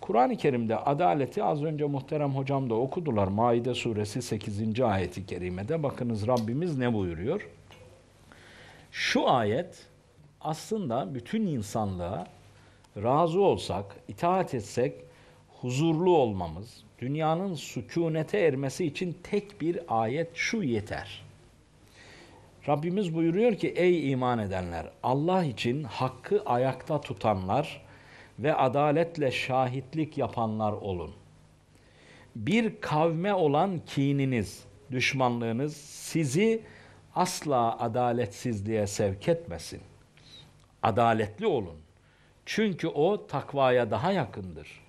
Kur'an-ı Kerim'de adaleti az önce muhterem hocam da okudular. Maide Suresi 8. ayeti kerimede bakınız Rabbimiz ne buyuruyor? Şu ayet aslında bütün insanlığa razı olsak, itaat etsek, huzurlu olmamız, dünyanın sükunete ermesi için tek bir ayet şu yeter. Rabbimiz buyuruyor ki ey iman edenler, Allah için hakkı ayakta tutanlar ve adaletle şahitlik yapanlar olun. Bir kavme olan kininiz, düşmanlığınız sizi asla adaletsizliğe sevk etmesin. Adaletli olun. Çünkü o takvaya daha yakındır.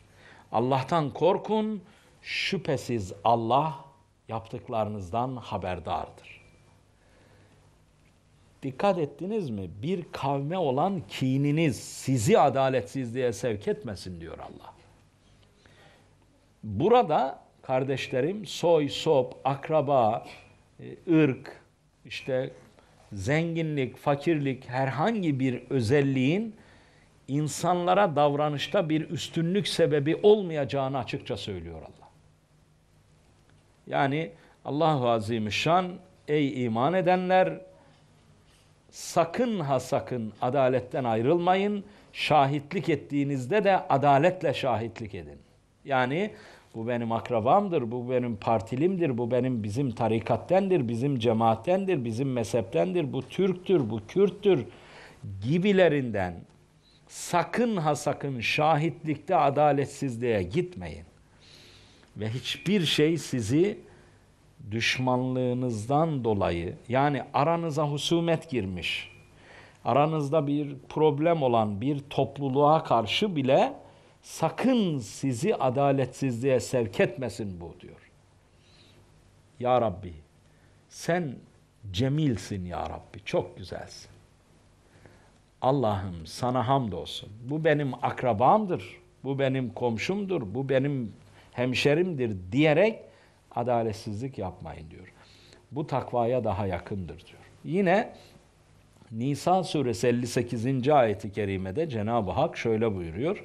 Allah'tan korkun, şüphesiz Allah yaptıklarınızdan haberdardır. Dikkat ettiniz mi? Bir kavme olan kininiz sizi adaletsizliğe sevk etmesin diyor Allah. Burada kardeşlerim soy, sop, akraba, ırk, işte zenginlik, fakirlik herhangi bir özelliğin insanlara davranışta bir üstünlük sebebi olmayacağını açıkça söylüyor Allah. Yani Allah-u Azimüşşan ey iman edenler sakın ha sakın adaletten ayrılmayın. Şahitlik ettiğinizde de adaletle şahitlik edin. Yani bu benim akrabamdır, bu benim partilimdir, bu benim bizim tarikattendir, bizim cemaattendir, bizim mezheptendir, bu Türktür, bu Kürttür gibilerinden sakın ha sakın şahitlikte adaletsizliğe gitmeyin. Ve hiçbir şey sizi düşmanlığınızdan dolayı, yani aranıza husumet girmiş, aranızda bir problem olan bir topluluğa karşı bile sakın sizi adaletsizliğe sevk etmesin bu diyor. Ya Rabbi, sen cemilsin ya Rabbi, çok güzelsin. Allah'ım sana hamdolsun. Bu benim akrabamdır, bu benim komşumdur, bu benim hemşerimdir diyerek adaletsizlik yapmayın diyor. Bu takvaya daha yakındır diyor. Yine Nisa suresi 58. ayeti kerimede Cenab-ı Hak şöyle buyuruyor.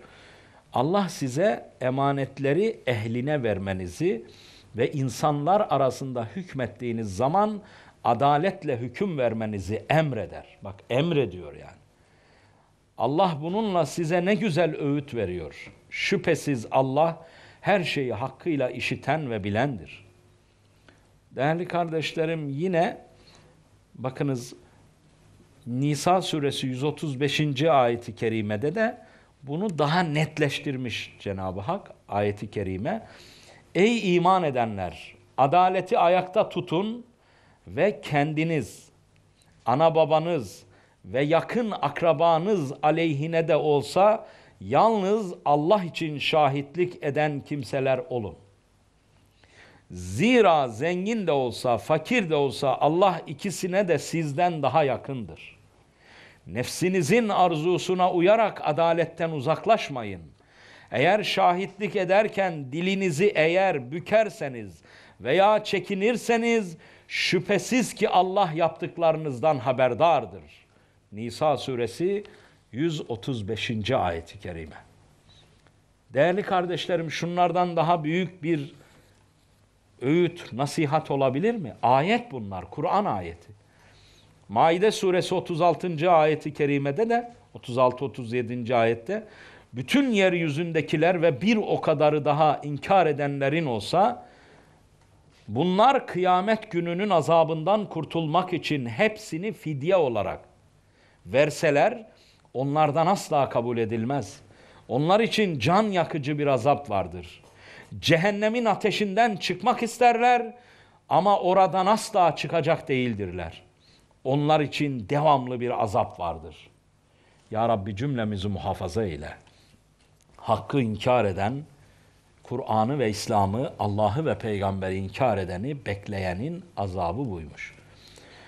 Allah size emanetleri ehline vermenizi ve insanlar arasında hükmettiğiniz zaman adaletle hüküm vermenizi emreder. Bak emrediyor yani. Allah bununla size ne güzel öğüt veriyor. Şüphesiz Allah her şeyi hakkıyla işiten ve bilendir. Değerli kardeşlerim yine bakınız Nisa suresi 135. ayeti kerimede de bunu daha netleştirmiş Cenab-ı Hak ayeti kerime. Ey iman edenler, adaleti ayakta tutun ve kendiniz, ana babanız ve yakın akrabanız aleyhine de olsa yalnız Allah için şahitlik eden kimseler olun. Zira zengin de olsa, fakir de olsa Allah ikisine de sizden daha yakındır. Nefsinizin arzusuna uyarak adaletten uzaklaşmayın. Eğer şahitlik ederken dilinizi eğer bükerseniz veya çekinirseniz şüphesiz ki Allah yaptıklarınızdan haberdardır. Nisa suresi 135. ayeti kerime. Değerli kardeşlerim şunlardan daha büyük bir öğüt, nasihat olabilir mi? Ayet bunlar, Kur'an ayeti. Maide suresi 36. ayeti kerimede de 36-37. ayette bütün yeryüzündekiler ve bir o kadarı daha inkar edenlerin olsa bunlar kıyamet gününün azabından kurtulmak için hepsini fidye olarak verseler onlardan asla kabul edilmez. Onlar için can yakıcı bir azap vardır. Cehennemin ateşinden çıkmak isterler ama oradan asla çıkacak değildirler. Onlar için devamlı bir azap vardır. Ya Rabbi cümlemizi muhafaza eyle. Hakkı inkar eden, Kur'an'ı ve İslam'ı, Allah'ı ve Peygamberi inkar edeni bekleyenin azabı buymuş.